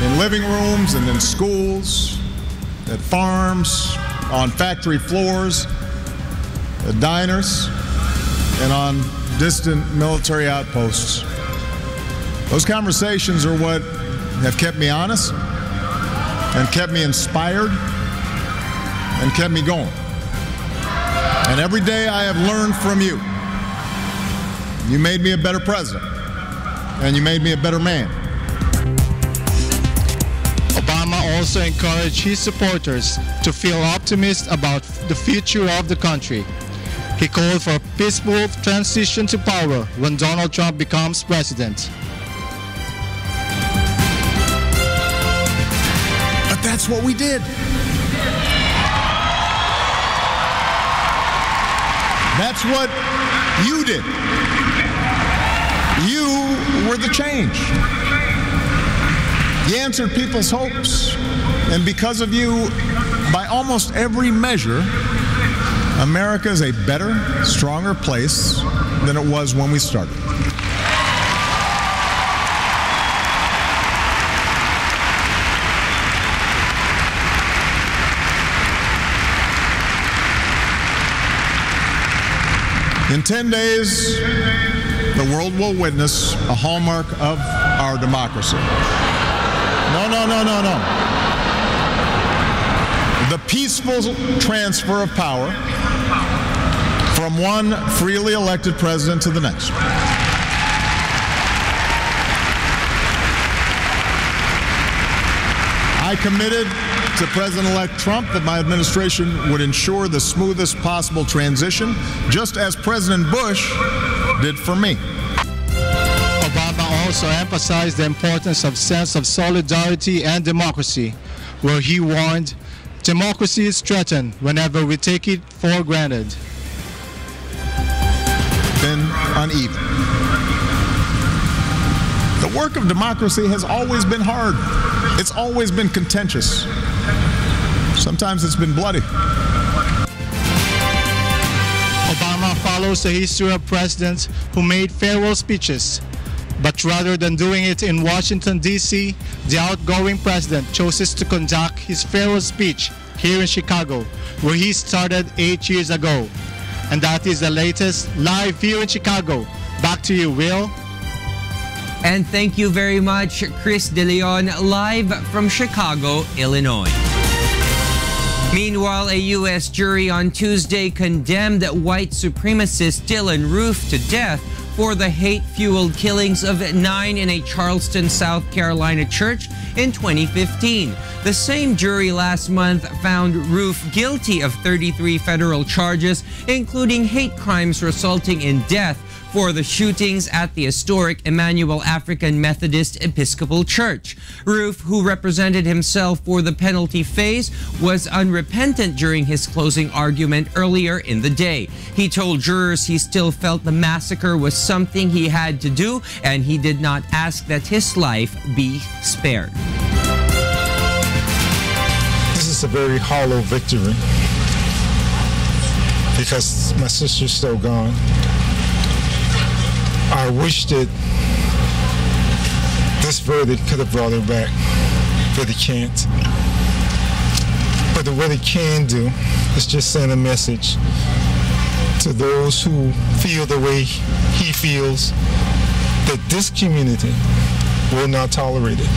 in living rooms and in schools, at farms, on factory floors, at diners, and on distant military outposts. Those conversations are what have kept me honest and kept me inspired and kept me going. And every day I have learned from you. You made me a better president, and you made me a better man. Obama also encouraged his supporters to feel optimistic about the future of the country. He called for a peaceful transition to power when Donald Trump becomes president. But that's what we did. That's what you did. You were the change. You answered people's hopes, and because of you, by almost every measure, America is a better, stronger place than it was when we started. In ten days, the world will witness a hallmark of our democracy. No, no, no, no, no. The peaceful transfer of power from one freely elected president to the next. I committed to President-elect Trump that my administration would ensure the smoothest possible transition, just as President Bush did for me. Obama also emphasized the importance of sense of solidarity and democracy, where he warned, democracy is threatened whenever we take it for granted. Been uneven. The work of democracy has always been hard. It's always been contentious. Sometimes it's been bloody. Obama follows a history of presidents who made farewell speeches, but rather than doing it in Washington, D C, the outgoing president chooses to conduct his farewell speech here in Chicago, where he started eight years ago. And that is the latest live here in Chicago. Back to you, Will. And thank you very much, Chris De Leon, live from Chicago, Illinois. Meanwhile, a U S jury on Tuesday condemned white supremacist Dylan Roof to death for the hate-fueled killings of nine in a Charleston, South Carolina church in twenty fifteen. The same jury last month found Roof guilty of thirty-three federal charges, including hate crimes resulting in death, for the shootings at the historic Emmanuel African Methodist Episcopal Church. Roof, who represented himself for the penalty phase, was unrepentant during his closing argument earlier in the day. He told jurors he still felt the massacre was something he had to do, and he did not ask that his life be spared. This is a very hollow victory because my sister's still gone. I wish that this verdict could have brought her back, but it can't. But what it can do is just send a message to those who feel the way he feels that this community will not tolerate it.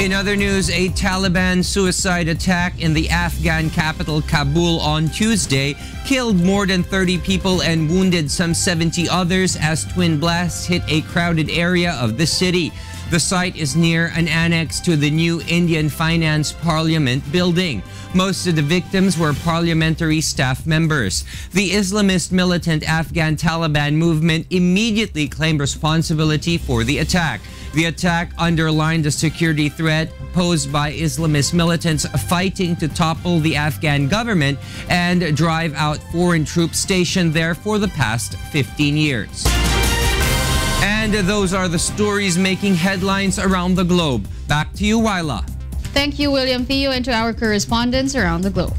In other news, a Taliban suicide attack in the Afghan capital Kabul on Tuesday killed more than thirty people and wounded some seventy others as twin blasts hit a crowded area of the city. The site is near an annex to the new Indian Finance Parliament building. Most of the victims were parliamentary staff members. The Islamist militant Afghan Taliban movement immediately claimed responsibility for the attack. The attack underlined the security threat posed by Islamist militants fighting to topple the Afghan government and drive out foreign troops stationed there for the past fifteen years. And those are the stories making headlines around the globe. Back to you, Wyla. Thank you, William Theo, and to our correspondents around the globe.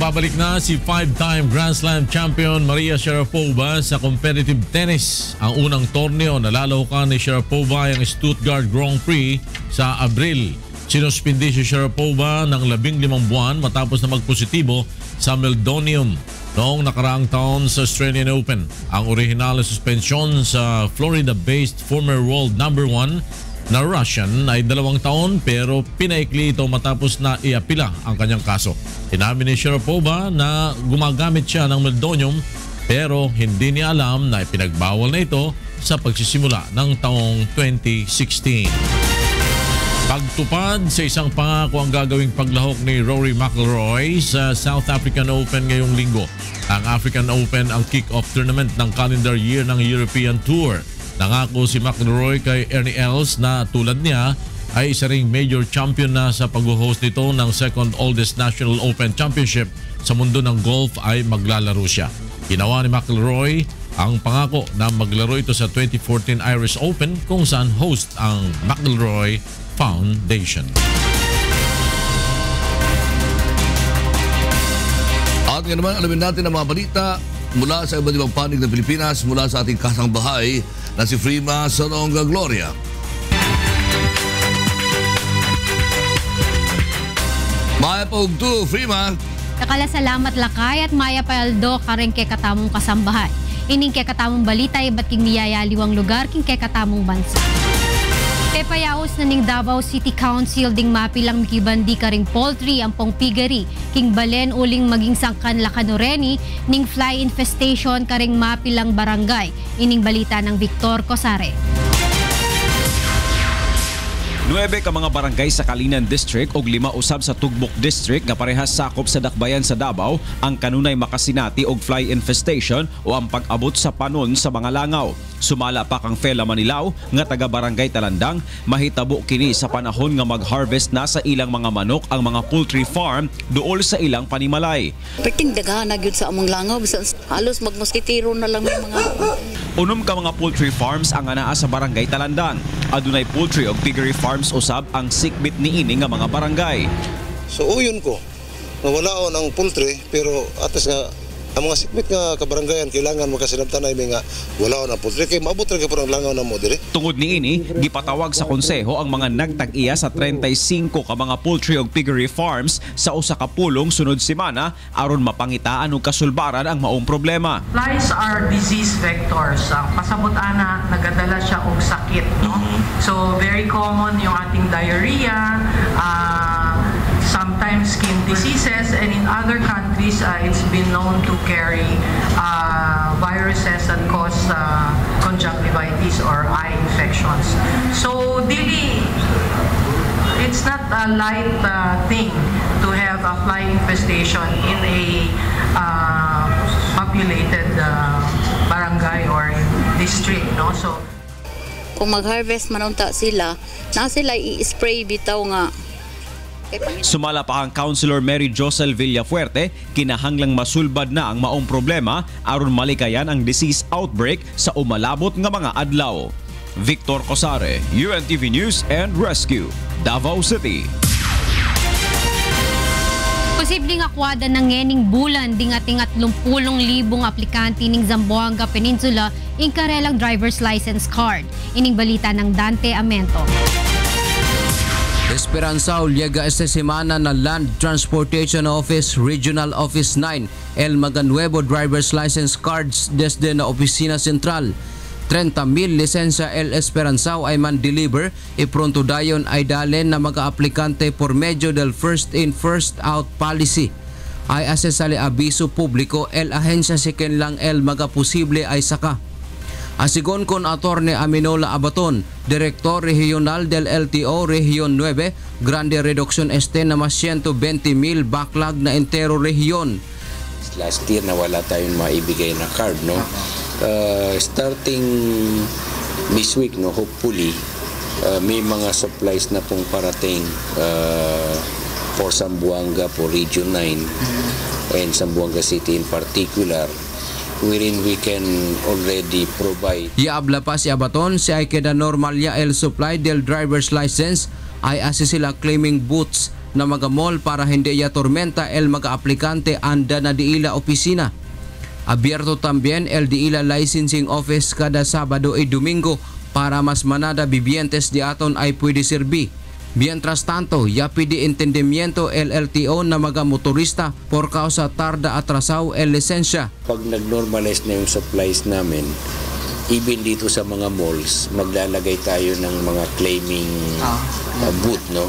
babalik na si five-time Grand Slam champion Maria Sharapova sa competitive tennis. Ang unang torneo na lalawakan ni Sharapova ay ang Stuttgart Grand Prix sa Abril. Sinuspindi si Sharapova ng labing limang buwan matapos na magpositibo sa Meldonium noong nakaraang taon sa Australian Open. Ang orihinal na suspensyon sa Florida-based former world number one na Russian ay dalawang taon pero pinaikli ito matapos na iapila ang kanyang kaso. Inamin ni Sharapova na gumagamit siya ng meldonium pero hindi niya alam na ipinagbawal na ito sa pagsisimula ng taong twenty sixteen. Pagtupad sa isang pangako ang gagawing paglahok ni Rory McIlroy sa South African Open ngayong linggo. Ang African Open ang kick-off tournament ng calendar year ng European Tour. Nangako si McIlroy kay Ernie Els na tulad niya ay isa ring major champion na sa pag-host nito ng second oldest national open championship sa mundo ng golf ay maglalaro siya. Ginawa ni McIlroy ang pangako na maglaro ito sa twenty fourteen Irish Open kung saan host ang McIlroy Foundation. At ngayon naman, alamin natin ang mga balita mula sa iba't ibang panig ng Pilipinas mula sa ating kasangbahay na si Frima Soronga Gloria. Maya Pogdu, Frima. Nakalasalamat lakay at Maya Paldo kareng kay katamong kasambahay. Ining kay katamong balita iba't king niyayaliwang lugar king kay katamong bansa. Kay payaos na ning Davao City Council ding mapilang mikibandi karing poultry ang pong piggery king balen uling maging sangkan lakanureni ning fly infestation karing mapilang barangay. Ining balita ng Victor Cosare. Nuebe ka mga barangay sa Kalinan District o lima usab sa Tugbok District nga parehas sakop sa dakbayan sa Davao ang kanunay makasinati og fly infestation o ang pag-abot sa panon sa mga langaw. Sumala pa kang Fela Manilao nga taga barangay Talandang mahitabo kini sa panahon nga mag-harvest na sa ilang mga manok ang mga poultry farm duol sa ilang panimalay. Perting daghan gyud sa among langaw bisan halos magmoskitero na lang mga unom ka mga poultry farms ang anaa sa barangay Talandang. Adunay poultry o piggery farms usab ang sikbit ni ini nga mga barangay. So uyon ko, nawalaon ang poultry pero atas nga ang mga sikbit nga kabarangayan kailangan makasinabtanay may nga walaon ang poultry kay maabot ra gyud ang langaw na mo dire. Tungod ni ini, gipatawag sa konseho ang mga nagtag-iya sa thirty-five ka mga poultry o piggery farms sa usa ka pulong sunod semana aron mapangitaan og kasulbaran ang maong problema. Flies are disease vectors. Pasabot ana nagadala siya og sakit, no? So very common yung ating diarrhea, uh, sometimes skin diseases, and in other countries uh, it's been known to carry uh, viruses that cause uh, conjunctivitis or eye infections. So really, it's not a light uh, thing to have a fly infestation in a uh, populated uh, barangay or district, no? So kung mag-harvest manunta sila, na sila i-spray bitaw nga. Sumala pa ang Councilor Mary Josel Villafuerte, kinahanglang masulbad na ang maong problema aron malikayan ang disease outbreak sa umalabot nga mga adlaw. Victor Cosare, U N T V News and Rescue, Davao City. Posibleng akwada ng ngening bulan ding ating tatlumpung libong aplikante ning Zamboanga Peninsula in karelang driver's license card. Ining balita ng Dante Amento. Esperanza ulyaga esta semana na Land Transportation Office Regional Office nine El Maganuevo driver's license cards desde na opisina sentral. thirty mil lisensya El Esperanzao ay man-deliver, ipronto dayon ay dalen na mag-aaplikante por medio del first in first out policy. Ay asesale abiso publiko el ahensya siken lang el magaposible ay saka. Asigon kon Attorney Aminola Abaton, Director Regional del L T O Region nueve, grande reduction este na mas one hundred twenty mil backlog na entero region. Last year nawala tayong maibigay na card, no? Uh, starting this week, no, hopefully, uh, may mga supplies na pong parating uh, for Zamboanga, for Region nine, and Zamboanga City in particular, wherein we can already provide. Iabla pa si Abaton, si Aikeda Normalia el Supply del Driver's License ay asisila claiming boots na magamol para hindi ya tormenta el mag-aplikante anda na diila opisina. Abierto también el diila licensing office kada Sabado y Domingo para mas manada vivientes de aton ay pwede sirbi. Mientras tanto, ya pide entendimiento el L T O na mga motorista por causa tarda atrasao el lisensya. Pag nag-normalize na yung supplies namin, even dito sa mga malls, maglalagay tayo ng mga claiming uh, booth, no?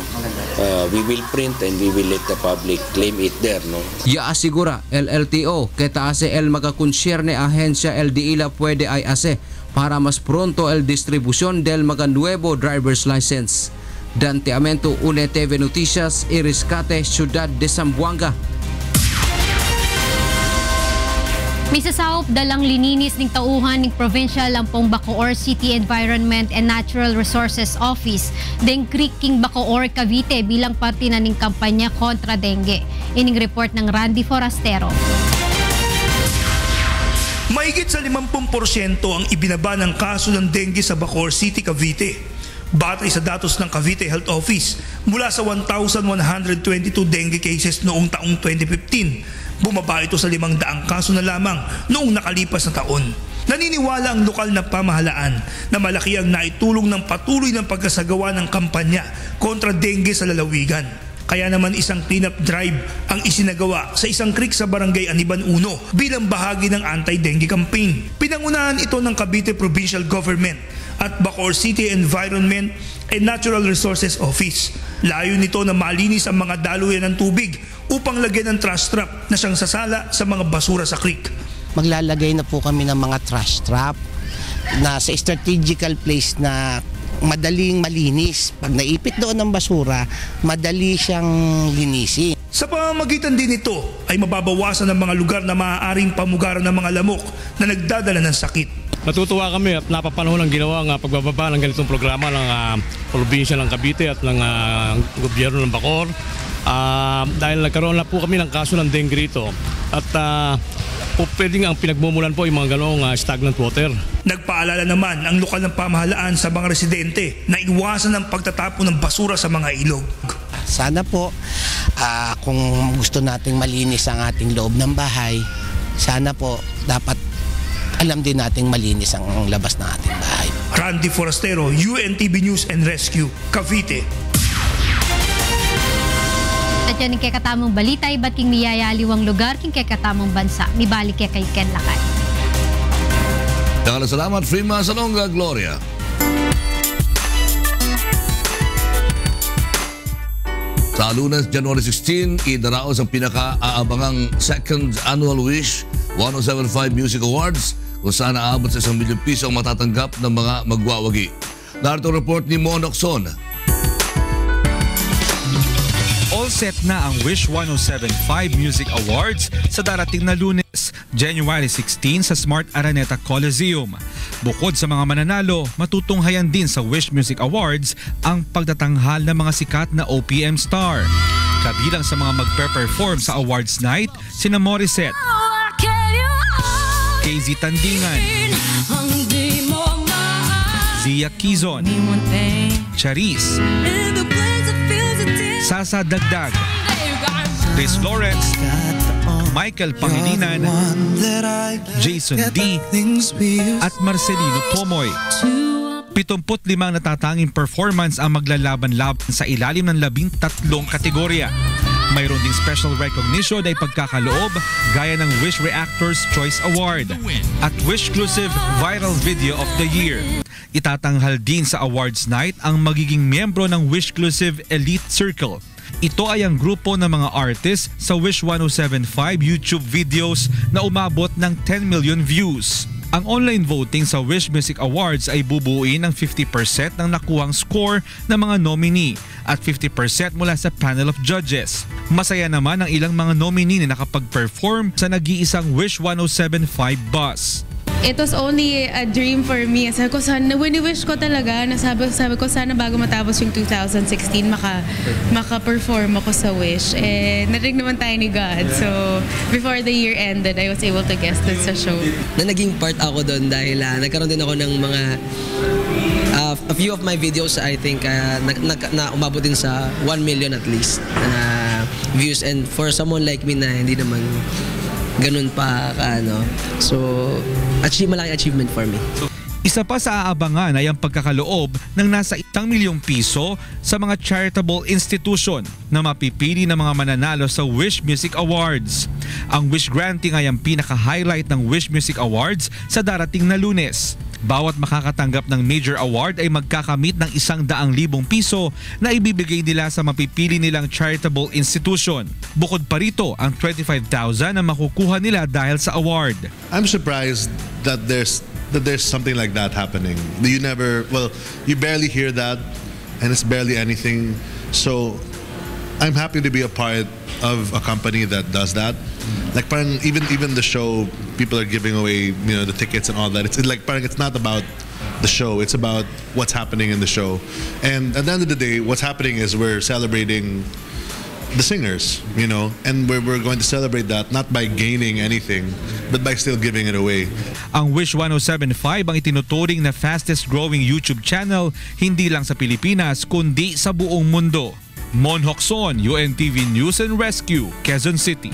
Uh, we will print and we will let the public claim it there, no? Ya asigura el L T O que taase el magakonsyerne ahensya el diila pwede ay ase para mas pronto el distribución del mga nuevo driver's license. Danteamento une T V Noticias y Rescate Ciudad de Zamboanga. Misasahop dalang lininis ng tauhan ng Provincial Lampong Bacoor City Environment and Natural Resources Office deng Creek King Bacoor, Cavite bilang parte na ng kampanya kontra dengue. Ining report ng Randy Forastero. Mahigit sa limampu't porsyento ang ibinaba ng kaso ng dengue sa Bacoor City, Cavite. Batay sa datos ng Cavite Health Office, mula sa one thousand one hundred twenty-two dengue cases noong taong twenty fifteen, bumaba ito sa limang daang kaso na lamang noong nakalipas na taon. Naniniwala ang lokal na pamahalaan na malaki ang naitulong ng patuloy ng pagkasagawa ng kampanya kontra dengue sa lalawigan. Kaya naman isang cleanup drive ang isinagawa sa isang creek sa Barangay Aniban one bilang bahagi ng anti-dengue campaign. Pinangunahan ito ng Cavite Provincial Government at Bacoor City Environment and Natural Resources Office. Layo nito na malinis ang mga daluyan ng tubig upang lagyan ng trash trap na siyang sasala sa mga basura sa creek. Maglalagay na po kami ng mga trash trap na sa strategical place na madaling malinis. Pag naipit doon ang basura, madali siyang linisin. Sa pamamagitan din nito ay mababawasan ang mga lugar na maaaring pamugaran ng mga lamok na nagdadala ng sakit. Natutuwa kami at napapanahon ang ginawa ng pagbababa ng ganitong programa ng uh, probinsya ng Cavite at ng uh, gobyerno ng Bacoor uh, dahil nagkaroon na po kami ng kaso ng dengue rito at uh, pwedeng ang pinagmumulan po ay mga ganong uh, stagnant water. Nagpaalala naman ang lokal ng pamahalaan sa mga residente na iwasan ang pagtatapon ng basura sa mga ilog. Sana po uh, kung gusto nating malinis ang ating loob ng bahay, sana po dapat alam din nating malinis ang labas ng ating bahay. Randy Forastero, U N T V News and Rescue, Cavite. At yan ang kekatamang balita, iba't king miyayaliwang lugar, king kekatamang bansa. Mibalik kay Ken Lakay. Daghang salamat, Frima Salonga, Gloria. Sa Lunes, January sixteen, idaraos ang pinaka-aabangang second annual Wish one oh seven point five Music Awards, kung saan aabot sa isang milyong piso ang matatanggap ng mga magwawagi. Narito ang report ni Mon Okson. All set na ang Wish one oh seven point five Music Awards sa darating na Lunes, January sixteen sa Smart Araneta Coliseum. Bukod sa mga mananalo, matutunghayan din sa Wish Music Awards ang pagtatanghal ng mga sikat na O P M star. Kabilang sa mga magpe-perform sa awards night, sina Morissette, K Z Tandingan, Zia Quezon, Charis, Sasa Dagdag, Chris Lawrence, Michael Pangilinan, Jason D. at Marcelino Pomoy. Pitumput limang natatanging performance ang maglalaban-laban sa ilalim ng labing tatlong kategorya. Mayroon ding special recognition ay pagkakaloob gaya ng Wish Reactors Choice Award at Wishclusive Viral Video of the Year. Itatanghal din sa awards night ang magiging miyembro ng Wishclusive Elite Circle. Ito ay ang grupo ng mga artists sa Wish one oh seven point five YouTube videos na umabot ng ten million views. Ang online voting sa Wish Music Awards ay bubuuin ng fifty percent ng nakuhang score ng mga nominee at fifty percent mula sa panel of judges. Masaya naman ang ilang mga nominee na nakapag-perform sa nag-iisang Wish one oh seven point five bus. It was only a dream for me. Sabi ko, sana, wini-wish ko talaga. Nasabi, sabi ko, sana bago matapos yung two thousand sixteen, maka, maka-perform ako sa Wish. Eh, narinig naman tayo ni God. So, before the year ended, I was able to guest dun sa show. Na naging part ako doon dahil uh, nagkaroon din ako ng mga uh, uh, a few of my videos, I think, uh, na, na, na umabot din sa one million at least uh, views. And for someone like me na hindi naman ganun pa, ano, so achieve, malaking achievement for me. Isa pa sa aabangan ay ang pagkakaloob ng nasa isang milyong piso sa mga charitable institution na mapipili ng mga mananalo sa Wish Music Awards. Ang wish granting ay ang pinaka-highlight ng Wish Music Awards sa darating na Lunes. Bawat makakatanggap ng major award ay magkakamit ng isang daang libong piso na ibibigay nila sa mapipili nilang charitable institution. Bukod pa rito ang twenty-five thousand na makukuha nila dahil sa award. I'm surprised that there's that there's something like that happening. You never, well, you barely hear that, and it's barely anything. So I'm happy to be a part of a company that does that. Like, parang even even the show, people are giving away, you know, the tickets and all that. It's like, parang it's not about the show. It's about what's happening in the show. And at the end of the day, what's happening is we're celebrating the singers, you know, and we're, we're going to celebrate that not by gaining anything, but by still giving it away. Ang Wish one oh seven point five ang itinuturing na fastest growing YouTube channel hindi lang sa Pilipinas kundi sa buong mundo. Mon Hokson, U N T V News and Rescue, Quezon City.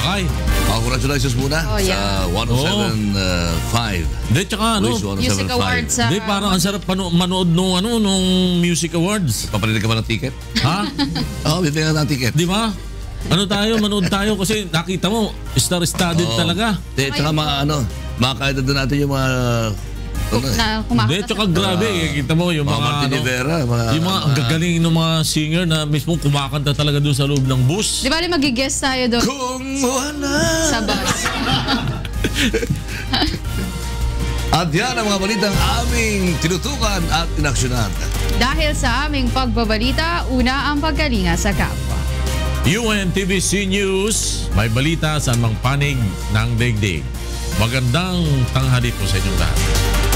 Lakay, congratulations muna oh, yeah. sa one oh seven point five. Hindi, tsaka ano, Music Awards sa... Hindi, parang ang sarap manood nung, ano, nung Music Awards. Papalitan ka ba ng ticket? Ha? Oo, oh, bibigyan ka ng ticket. Di ba? Ano tayo, manood tayo kasi nakita mo, star-studded oh, talaga. Hindi, tsaka mga ano, makakita doon natin yung mga... Na, hindi, tsaka grabe, uh, kita mo yung mga... mga Martin Vera, mga, yung mga uh, gagaling ng mga singer na mismo kumakanta talaga doon sa loob ng bus. Di ba rin mag-guess tayo doon? Kung wala! Sa bus. At yan ang mga balitang aming tinutukan at inaksyonan. Dahil sa aming pagbabalita, una ang pagkalinga sa kapwa. U N T V C News, may balita sa mang panig ng daigdig. Magandang tanghali po sa inyong lahat.